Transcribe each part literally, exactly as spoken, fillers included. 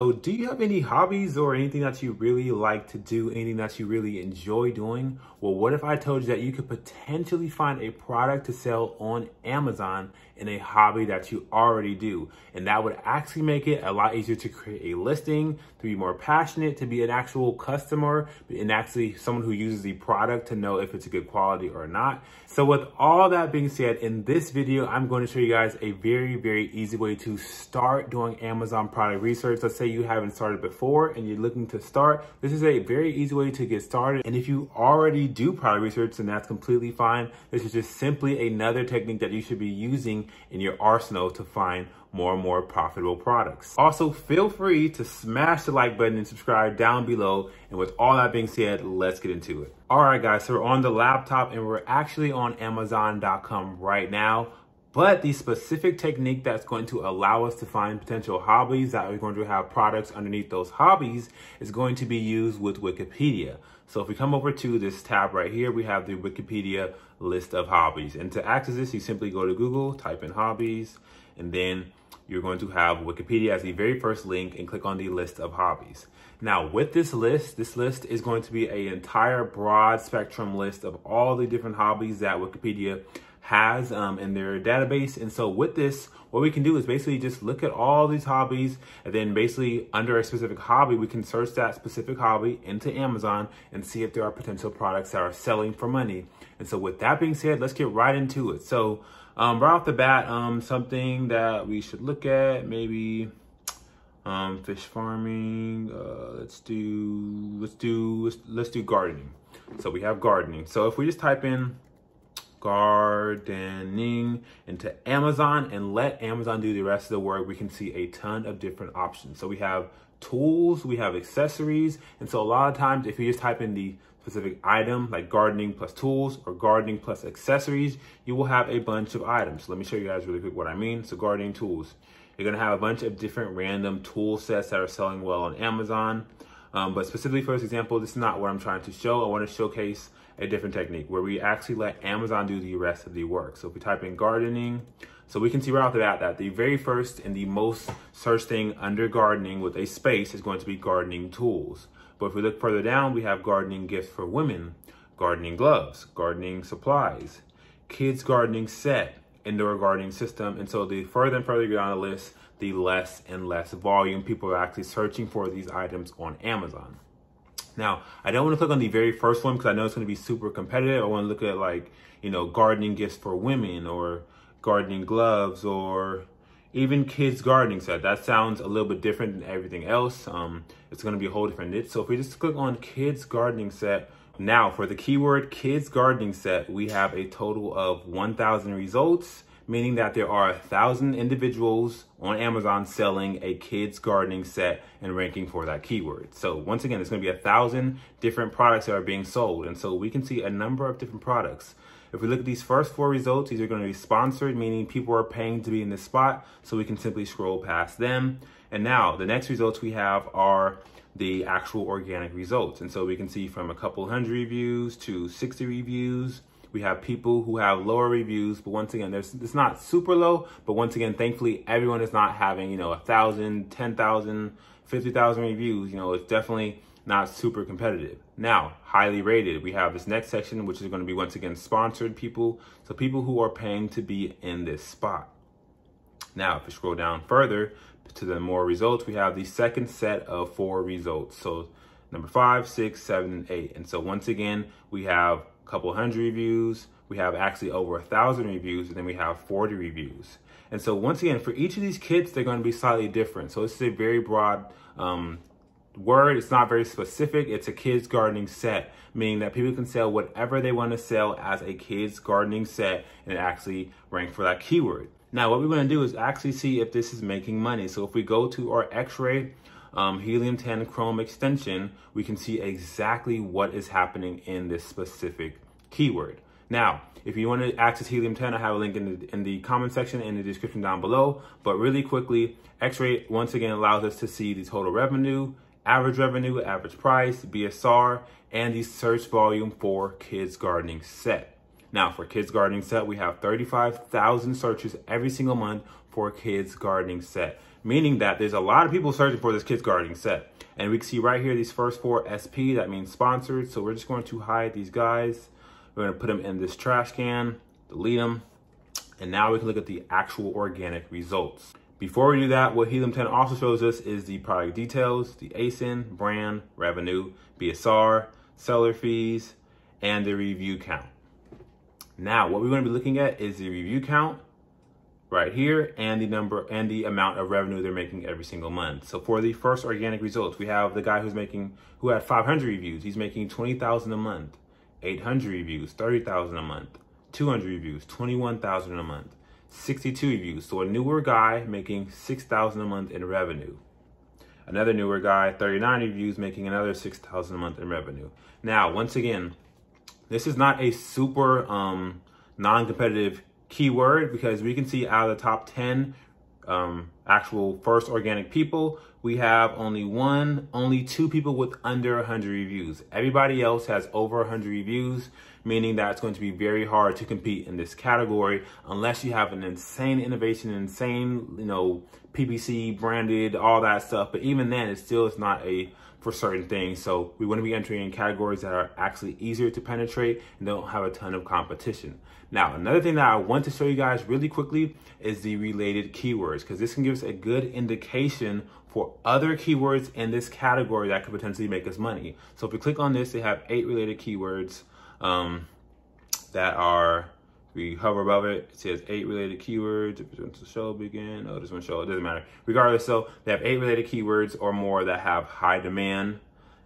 So do you have any hobbies or anything that you really like to do, anything that you really enjoy doing? Well, what if I told you that you could potentially find a product to sell on Amazon in a hobby that you already do? And that would actually make it a lot easier to create a listing, to be more passionate, to be an actual customer, and actually someone who uses the product to know if it's a good quality or not. So with all that being said, in this video, I'm going to show you guys a very, very easy way to start doing Amazon product research. Let's say you haven't started before and you're looking to start, this is a very easy way to get started. And if you already do product research, then that's completely fine. This is just simply another technique that you should be using in your arsenal to find more and more profitable products. Also, feel free to smash the like button and subscribe down below. And with all that being said, let's get into it. All right, guys, so we're on the laptop and we're actually on Amazon dot com right now. But the specific technique that's going to allow us to find potential hobbies that we're going to have products underneath those hobbies is going to be used with Wikipedia. So if we come over to this tab right here, we have the Wikipedia list of hobbies. And to access this, you simply go to Google, type in hobbies, and then you're going to have Wikipedia as the very first link and click on the list of hobbies. Now with this list, this list is going to be an entire broad spectrum list of all the different hobbies that Wikipedia has um, in their database. And so with this, what we can do is basically just look at all these hobbies, and then basically under a specific hobby, we can search that specific hobby into Amazon and see if there are potential products that are selling for money. And so with that being said, let's get right into it. So um, right off the bat, um, something that we should look at, maybe um, fish farming, uh, let's do, let's do, let's, let's do gardening. So we have gardening. So if we just type in gardening into Amazon and let Amazon do the rest of the work, we can see a ton of different options. So we have tools, we have accessories. And so a lot of times, if you just type in the specific item, like gardening plus tools or gardening plus accessories, you will have a bunch of items. So let me show you guys really quick what I mean. So gardening tools, you're gonna have a bunch of different random tool sets that are selling well on Amazon. Um, but specifically for this example, this is not what I'm trying to show. I wanna showcase a different technique where we actually let Amazon do the rest of the work. So if we type in gardening, so we can see right off the bat that the very first and the most searched thing under gardening with a space is going to be gardening tools. But if we look further down, we have gardening gifts for women, gardening gloves, gardening supplies, kids gardening set, indoor gardening system. And so the further and further you get on the list, the less and less volume people are actually searching for these items on Amazon. Now, I don't want to click on the very first one because I know it's going to be super competitive. I want to look at like, you know, gardening gifts for women or gardening gloves or even kids gardening set. That sounds a little bit different than everything else. Um, it's going to be a whole different niche. So if we just click on kids gardening set, now for the keyword kids gardening set, we have a total of one thousand results, meaning that there are a thousand individuals on Amazon selling a kids gardening set and ranking for that keyword. So once again, it's gonna be a thousand different products that are being sold. And so we can see a number of different products. If we look at these first four results, these are gonna be sponsored, meaning people are paying to be in this spot. So we can simply scroll past them. And now the next results we have are the actual organic results. And so we can see from a couple hundred reviews to sixty reviews. We have people who have lower reviews, but once again, there's, it's not super low, but once again, thankfully, everyone is not having, you know, one thousand, ten thousand, fifty thousand reviews. You know, it's definitely not super competitive. Now, highly rated, we have this next section, which is going to be, once again, sponsored people. So people who are paying to be in this spot. Now, if we scroll down further to the more results, we have the second set of four results. So number five, six, seven, and eight. And so once again, we have couple hundred reviews, we have actually over a thousand reviews, and then we have forty reviews. And so once again, for each of these kits, they're going to be slightly different. So this is a very broad um, word. It's not very specific. It's a kids gardening set, meaning that people can sell whatever they want to sell as a kids gardening set and actually rank for that keyword. Now, what we want to do is actually see if this is making money. So if we go to our X-ray Um, Helium ten Chrome extension, we can see exactly what is happening in this specific keyword. Now, if you want to access Helium ten, I have a link in the, in the comment section and the description down below. But really quickly, X-Ray once again allows us to see the total revenue, average revenue, average price, B S R, and the search volume for kids gardening set. Now for kids gardening set, we have thirty-five thousand searches every single month for kids gardening set, meaning that there's a lot of people searching for this kids gardening set. And we can see right here, these first four S P, that means sponsored. So we're just going to hide these guys. We're gonna put them in this trash can, delete them. And now we can look at the actual organic results. Before we do that, what Helium ten also shows us is the product details, the A S I N, brand, revenue, B S R, seller fees, and the review count. Now, what we're gonna be looking at is the review count right here and the number and the amount of revenue they're making every single month. So for the first organic results, we have the guy who's making, who had five hundred reviews, he's making twenty thousand a month, eight hundred reviews, thirty thousand a month, two hundred reviews, twenty-one thousand a month, sixty-two reviews. So a newer guy making six thousand a month in revenue. Another newer guy, thirty-nine reviews, making another six thousand a month in revenue. Now, once again, this is not a super um, non-competitive keyword, because we can see out of the top ten um, actual first organic people, we have only one, only two people with under one hundred reviews. Everybody else has over one hundred reviews, meaning that it's going to be very hard to compete in this category unless you have an insane innovation, insane, you know, P P C branded, all that stuff. But even then, it's still, it's not a for certain things. So we want to be entering in categories that are actually easier to penetrate and don't have a ton of competition. Now, another thing that I want to show you guys really quickly is the related keywords, because this can give us a good indication for other keywords in this category that could potentially make us money. So if we click on this, they have eight related keywords um, that are, we hover above it, it says eight related keywords. If it wants to show begin, oh, this one show, it doesn't matter. Regardless, so they have eight related keywords or more that have high demand.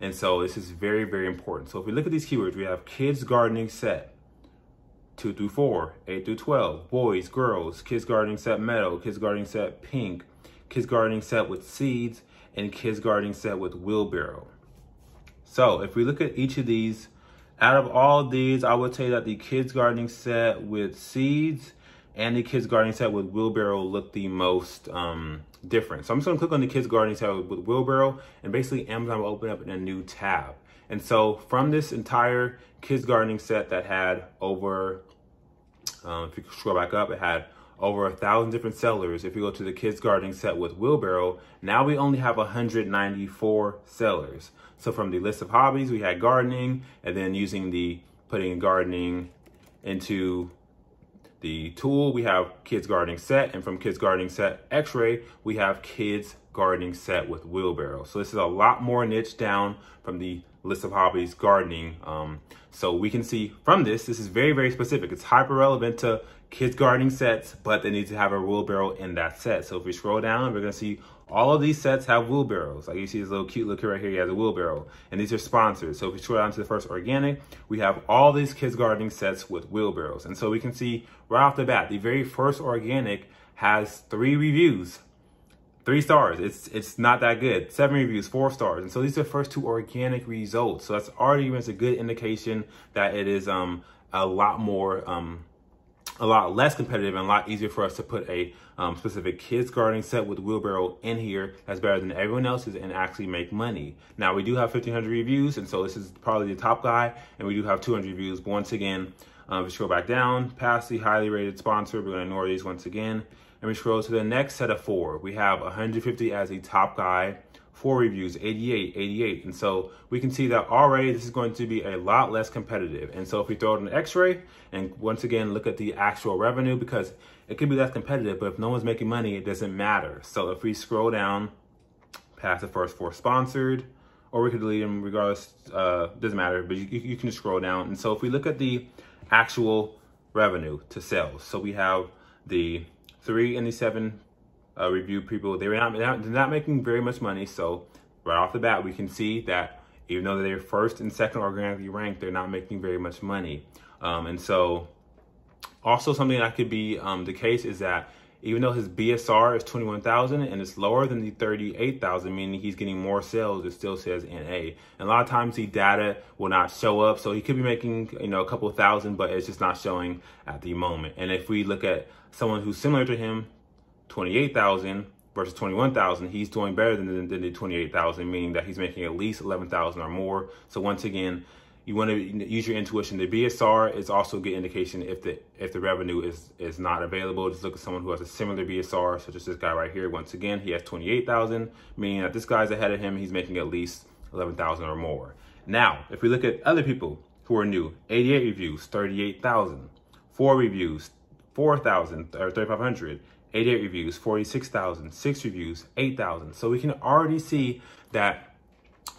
And so this is very, very important. So if we look at these keywords, we have kids gardening set, two through four, eight through twelve, boys, girls, kids gardening set meadow, kids gardening set pink, kids gardening set with seeds, and kids gardening set with wheelbarrow. So if we look at each of these, out of all of these, I would say that the kids gardening set with seeds and the kids gardening set with wheelbarrow look the most um, different. So I'm just gonna click on the kids gardening set with wheelbarrow, and basically Amazon will open up in a new tab. And so from this entire kids gardening set that had over, um, if you scroll back up, it had over a thousand different sellers. If you go to the kids gardening set with wheelbarrow, now we only have one hundred ninety-four sellers. So from the list of hobbies, we had gardening, and then using the, putting gardening into the tool, we have kids gardening set, and from kids gardening set X-ray, we have kids gardening set with wheelbarrow. So this is a lot more niche down from the list of hobbies, gardening. Um, so we can see from this, this is very, very specific. It's hyper relevant to kids gardening sets, but they need to have a wheelbarrow in that set. So if we scroll down, we're gonna see all of these sets have wheelbarrows. Like you see this little cute little kid right here, he has a wheelbarrow. And these are sponsored. So if we scroll down to the first organic, we have all these kids gardening sets with wheelbarrows. And so we can see right off the bat, the very first organic has three reviews, three stars. It's it's not that good. Seven reviews, four stars. And so these are the first two organic results. So that's already a good indication that it is um a lot more um a lot less competitive and a lot easier for us to put a um, specific kids gardening set with wheelbarrow in here that's better than everyone else's and actually make money. Now we do have fifteen hundred reviews, and so this is probably the top guy, and we do have two hundred reviews. But once again, uh, if we scroll back down past the highly rated sponsor, we're gonna ignore these once again. And we scroll to the next set of four. We have one hundred fifty as the top guy, four reviews, eighty-eight, eighty-eight. And so we can see that already this is going to be a lot less competitive. And so if we throw it an X-ray and once again, look at the actual revenue, because it could be less competitive, but if no one's making money, it doesn't matter. So if we scroll down past the first four sponsored, or we could delete them regardless, uh, doesn't matter, but you, you can just scroll down. And so if we look at the actual revenue to sales, so we have the three and the seven Uh, review people, they were not, they're not making very much money. So right off the bat, we can see that even though they're first and second organically ranked, they're not making very much money. Um, and so also something that could be um, the case is that even though his B S R is twenty-one thousand and it's lower than the thirty-eight thousand, meaning he's getting more sales, it still says N A. And a lot of times the data will not show up. So he could be making, you know, a couple thousand, but it's just not showing at the moment. And if we look at someone who's similar to him, twenty-eight thousand versus twenty-one thousand, he's doing better than, than the twenty-eight thousand, meaning that he's making at least eleven thousand or more. So once again, You want to use your intuition. The B S R is also a good indication if the if the revenue is is not available. Just look at someone who has a similar B S R, such as this guy right here. Once again, he has twenty-eight thousand, meaning that this guy's ahead of him. He's making at least eleven thousand or more. Now, if we look at other people who are new, eighty-eight reviews, thirty-eight thousand, four reviews, four thousand or thirty-five hundred, eighty-eight reviews, forty-six thousand, six reviews, eight thousand. So we can already see that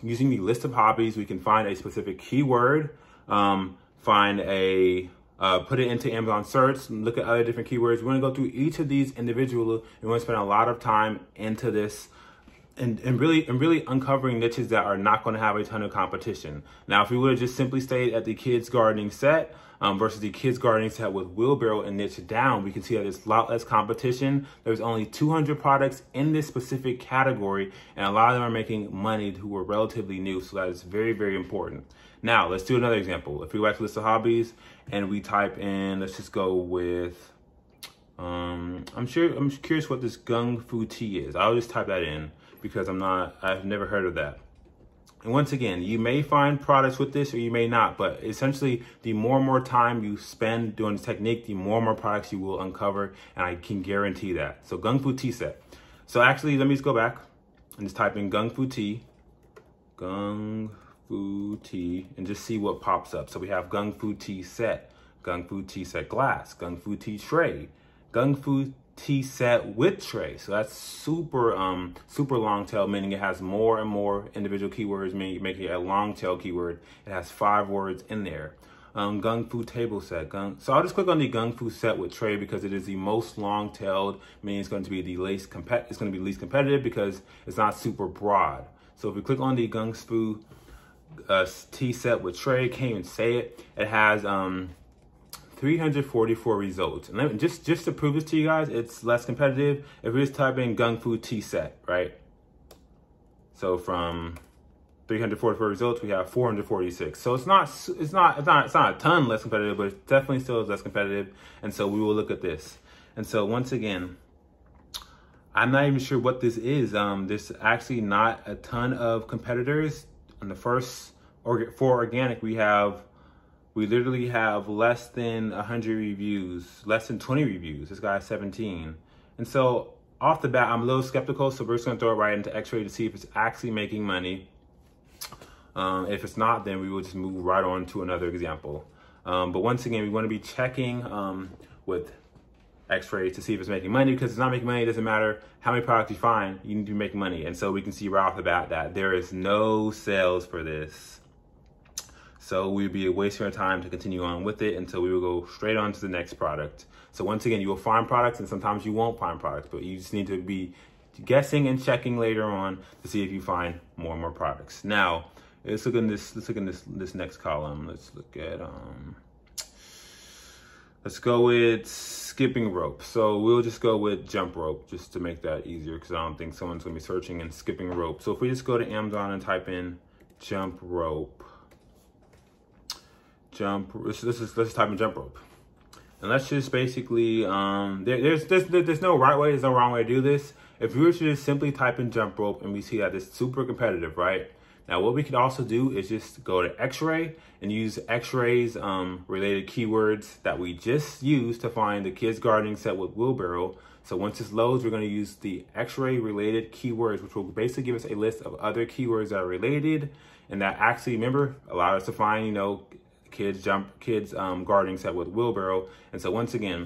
using the list of hobbies, we can find a specific keyword, um, find a, uh, put it into Amazon search, and look at other different keywords. We're going to go through each of these individually. We're going to spend a lot of time into this. And, and really and really uncovering niches that are not going to have a ton of competition. Now, if we would have just simply stayed at the kids gardening set um, versus the kids gardening set with wheelbarrow and niche down, we can see that there's a lot less competition. There's only two hundred products in this specific category, and a lot of them are making money who are relatively new, so that is very, very important. Now, let's do another example. If we go to list of hobbies and we type in, let's just go with, um, I'm sure, I'm curious what this gung fu tea is. I'll just type that in, because I'm not, I've never heard of that. And once again, you may find products with this or you may not, but essentially the more and more time you spend doing this technique, the more and more products you will uncover, and I can guarantee that. So Gung Fu Tea set. So actually, let me just go back and just type in Gung Fu Tea, Gung Fu Tea, and just see what pops up. So we have Gung Fu Tea set, Gung Fu Tea set glass, Gung Fu Tea tray, Gung Fu tea set with tray. So that's super um super long tail, meaning it has more and more individual keywords, meaning you make it a long tail keyword. It has five words in there. Um gung fu table set, gung so I'll just click on the gung fu set with tray because it is the most long tailed, meaning it's going to be the least compet it's going to be least competitive because it's not super broad. So if we click on the gung fu uh, tea set with tray, can't even say it, it has um three hundred forty-four results. And let me, just, just to prove this to you guys, it's less competitive. If we just type in Gung Fu Tea set, right? So from three hundred forty-four results, we have four hundred forty-six. So it's not, it's not, it's not, it's not a ton less competitive, but it definitely still is less competitive. And so we will look at this. And so once again, I'm not even sure what this is. Um, there's actually not a ton of competitors. On the first or for organic, we have We literally have less than one hundred reviews, less than twenty reviews. This guy has seventeen. And so off the bat, I'm a little skeptical. So we're just going to throw it right into X-ray to see if it's actually making money. Um, if it's not, then we will just move right on to another example. Um, but once again, we want to be checking um, with X-ray to see if it's making money, because if it's not making money, it doesn't matter how many products you find, you need to make money. And so we can see right off the bat that there is no sales for this. So we'd be wasting our time to continue on with it until we will go straight on to the next product. So once again, you will find products and sometimes you won't find products, but you just need to be guessing and checking later on to see if you find more and more products. Now, let's look in this, let's look in this, this next column. Let's look at, um, let's go with skipping rope. So we'll just go with jump rope just to make that easier, because I don't think someone's gonna be searching in skipping rope. So if we just go to Amazon and type in jump rope, jump let's, let's, just, let's just type in jump rope, and let's just basically um there, there's, there's there's no right way, there's no wrong way to do this. If we were to just simply type in jump rope and we see that it's super competitive right now, what we could also do is just go to X-ray and use X-ray's um related keywords that we just used to find the kids gardening set with wheelbarrow. So once this loads, we're going to use the X-ray related keywords, which will basically give us a list of other keywords that are related and that actually, remember, allow us to find, you know, kids jump kids um gardening set with wheelbarrow. And so once again,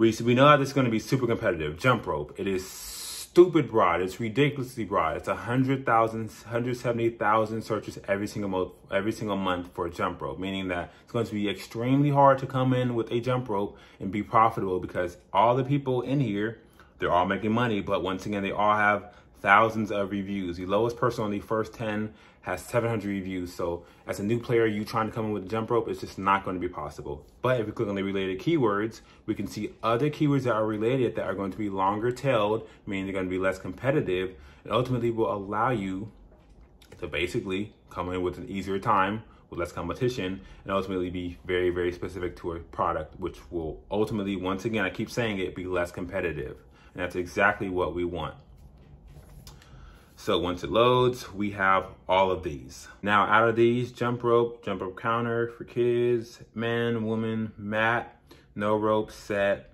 we we know that it's going to be super competitive. Jump rope, it is stupid broad, it's ridiculously broad. It's a hundred thousand one hundred seventy thousand searches every single month every single month for jump rope, meaning that it's going to be extremely hard to come in with a jump rope and be profitable, because all the people in here, they're all making money, but once again, they all have thousands of reviews. The lowest person on the first ten has seven hundred reviews. So as a new player, you trying to come in with a jump rope, it's just not going to be possible. But if we click on the related keywords, we can see other keywords that are related that are going to be longer tailed, meaning they're going to be less competitive, and ultimately will allow you to basically come in with an easier time, with less competition, and ultimately be very, very specific to a product, which will ultimately, once again, I keep saying it, be less competitive. And that's exactly what we want. So once it loads, we have all of these. Now out of these, jump rope, jump rope counter for kids, man, woman, mat, no rope, set.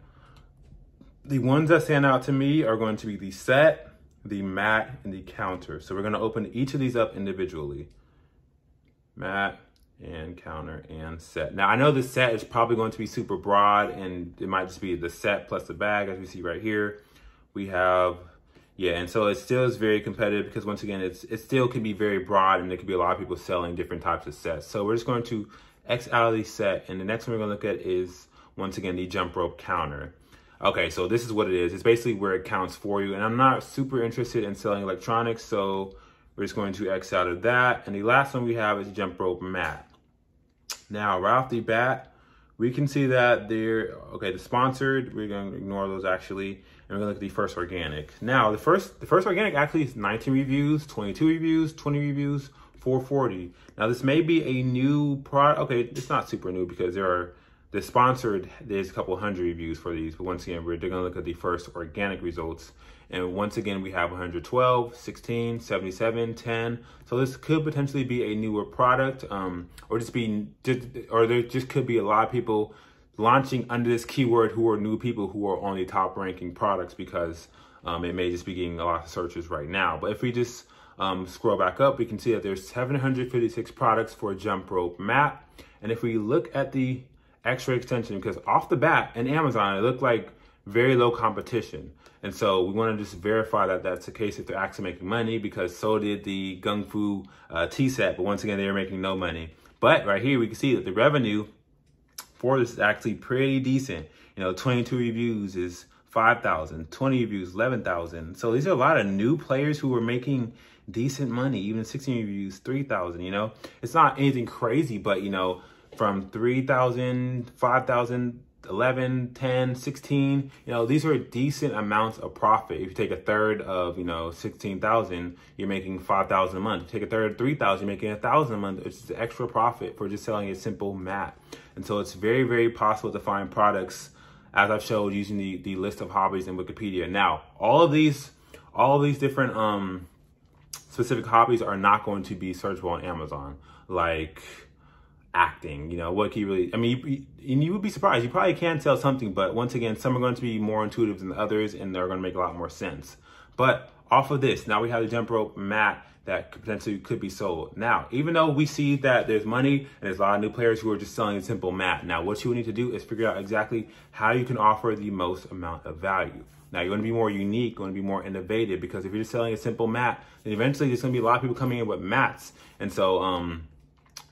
The ones that stand out to me are going to be the set, the mat, and the counter. So we're gonna open each of these up individually. Mat and counter and set. Now I know the set is probably going to be super broad and it might just be the set plus the bag as we see right here. We have, yeah, and so it still is very competitive because once again, it's it still can be very broad and there could be a lot of people selling different types of sets. So we're just going to X out of the set, and the next one we're gonna look at is, once again, the jump rope counter. Okay, so this is what it is. It's basically where it counts for you. And I'm not super interested in selling electronics, so we're just going to X out of that. And the last one we have is jump rope mat. Now, right off the bat, we can see that they're, okay, the sponsored, we're gonna ignore those actually. And we're gonna look at the first organic. Now, the first the first organic actually is nineteen reviews, twenty-two reviews, twenty reviews, four forty. Now, this may be a new product. Okay, it's not super new because there are, the sponsored, there's a couple hundred reviews for these, but once again, we're gonna look at the first organic results. And once again, we have one hundred twelve, sixteen, seventy-seven, ten. So this could potentially be a newer product, um, or just be, or there just could be a lot of people launching under this keyword who are new people who are on the top ranking products because um, it may just be getting a lot of searches right now. But if we just um, scroll back up, we can see that there's seven hundred fifty-six products for jump rope mat. And if we look at the X-ray extension, because off the bat in Amazon it looked like very low competition, and so we want to just verify that that's the case if they're actually making money, because so did the Gung Fu uh, tea set, but once again they were making no money. But right here we can see that the revenue for this is actually pretty decent. You know, twenty-two reviews is five thousand, twenty reviews eleven thousand. So these are a lot of new players who are making decent money. Even sixteen reviews three thousand. You know, it's not anything crazy, but you know, from three thousand, five thousand, eleven, ten, sixteen, you know, these are decent amounts of profit. If you take a third of, you know, sixteen thousand, you're making five thousand a month. If you take a third of three thousand, you're making one thousand a month. It's just extra profit for just selling a simple mat. And so it's very, very possible to find products, as I've showed, using the, the list of hobbies in Wikipedia. Now, all of these, all of these different um, specific hobbies are not going to be searchable on Amazon, like acting, you know, what can you really, I mean, you, you would be surprised. You probably can sell something, but once again, some are going to be more intuitive than others and they're going to make a lot more sense. But off of this, now we have the jump rope mat that could potentially could be sold. Now, even though we see that there's money and there's a lot of new players who are just selling a simple mat, now what you would need to do is figure out exactly how you can offer the most amount of value. Now, you want to be more unique, you want to be more innovative, because if you're just selling a simple mat, then eventually there's going to be a lot of people coming in with mats. And so, um,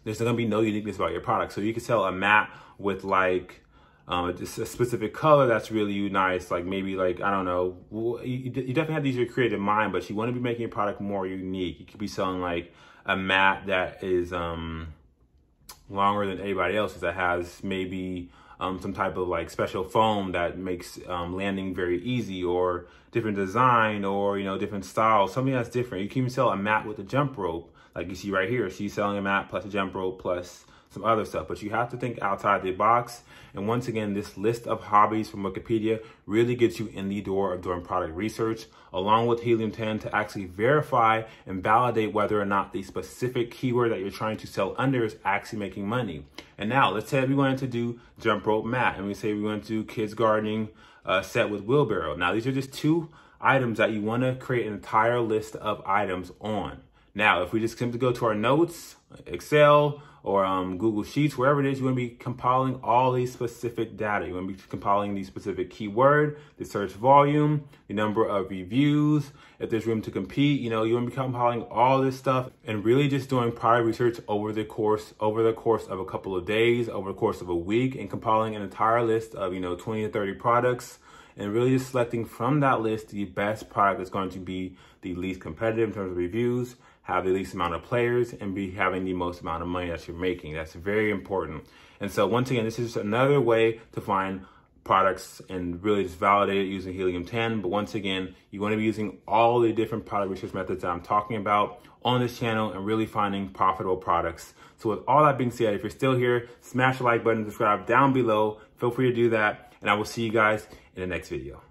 there's gonna be no uniqueness about your product. So you could sell a mat with like um, just a specific color that's really nice. Like maybe like, I don't know, you definitely have to use your creative mind, but you wanna be making your product more unique. You could be selling like a mat that is um, longer than anybody else's, that has maybe um, some type of like special foam that makes um, landing very easy, or different design, or you know, different styles, something that's different. You can even sell a mat with a jump rope. Like you see right here, she's selling a mat plus a jump rope plus some other stuff. But you have to think outside the box. And once again, this list of hobbies from Wikipedia really gets you in the door of doing product research, along with Helium ten, to actually verify and validate whether or not the specific keyword that you're trying to sell under is actually making money. And now let's say we wanted to do jump rope mat, and we say we want to do kids gardening uh, set with wheelbarrow. Now these are just two items that you want to create an entire list of items on. Now, if we just simply go to our notes, Excel, or um, Google Sheets, wherever it is, you want to be compiling all these specific data. You want to be compiling the specific keyword, the search volume, the number of reviews, if there's room to compete. You know, you want to be compiling all this stuff and really just doing product research over the course, over the course of a couple of days, over the course of a week, and compiling an entire list of, you know, twenty to thirty products. And really just selecting from that list the best product that's going to be the least competitive in terms of reviews, have the least amount of players, and be having the most amount of money that you're making. That's very important. And so once again, this is just another way to find products and really just validate it using Helium ten. But once again, you want to be using all the different product research methods that I'm talking about on this channel and really finding profitable products. So with all that being said, if you're still here, smash the like button, subscribe down below, feel free to do that. And I will see you guys in the next video.